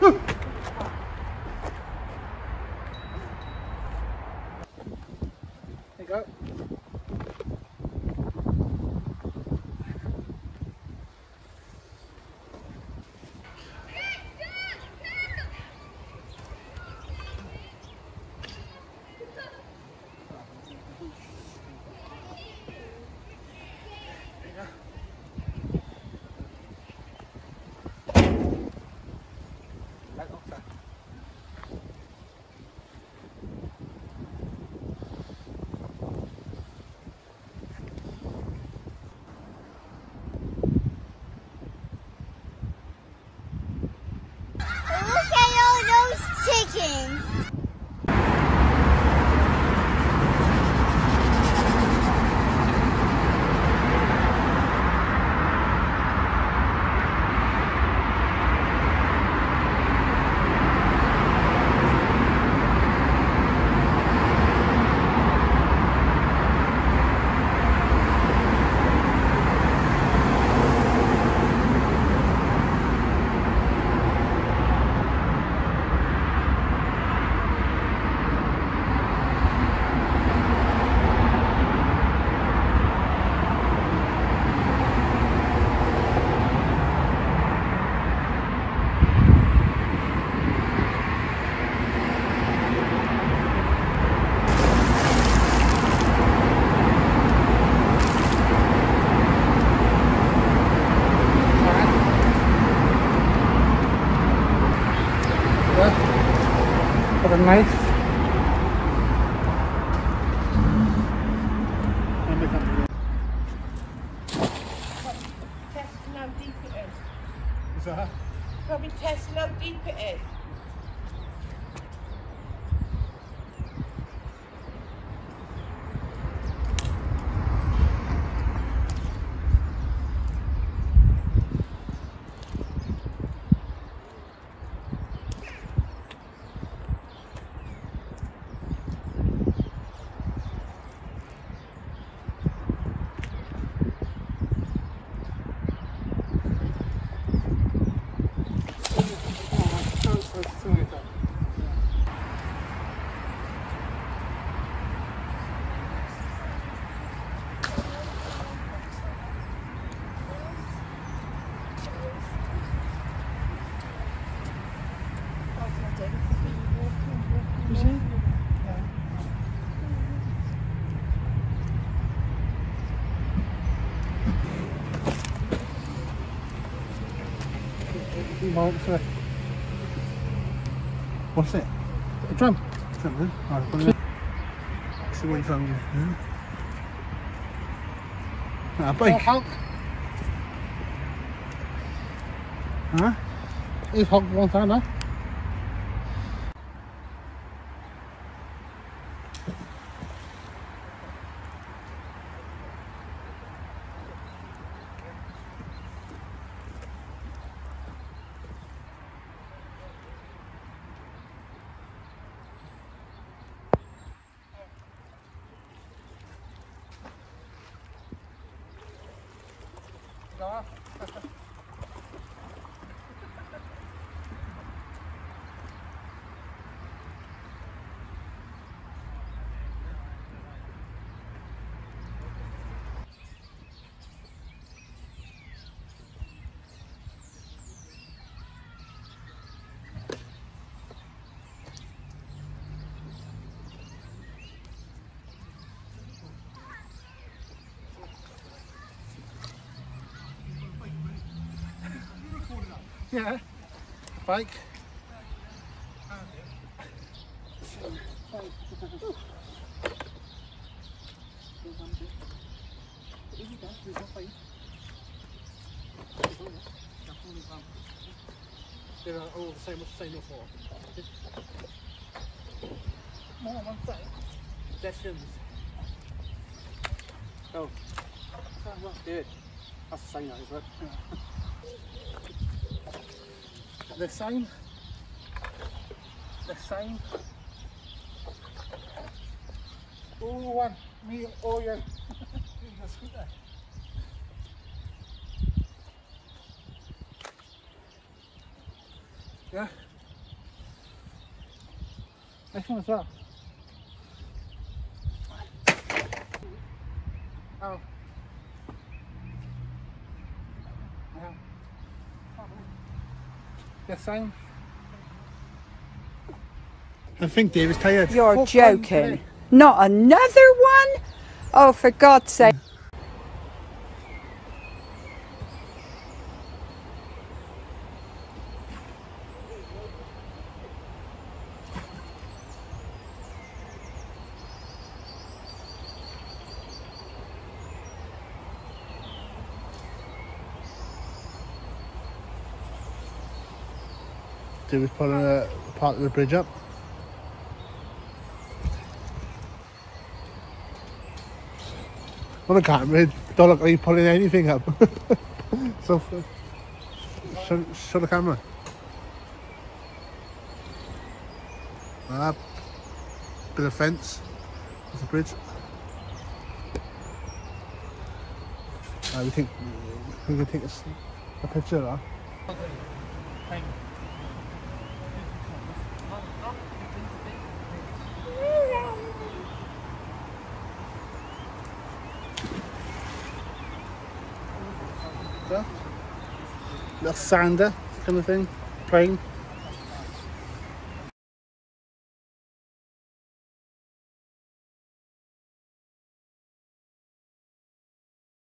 There you go. Nice. Testing how deep it is. What's that? Probably testing how deep it is. What's it? A drum? Something. Alright, put it in. It's away from you. Yeah. A bike. Huh? It's hog one time now. Yeah, bike. They are all the same, more than that. Sessions. Oh, good. That's the same, isn't it? The same. Oh, one meal, oil. That's good. Yeah. Next one's up. Ow. Ow. Yes, same. I think David's tired. You're Four joking. Not another one? Oh, for God's sake. David's pulling a part of the bridge up. Well, I can't read. Don't look like you're pulling anything up. So, show the camera. Bit of fence with the bridge. We think we can take a picture of that. Thank you. Little sander kind of thing, plane.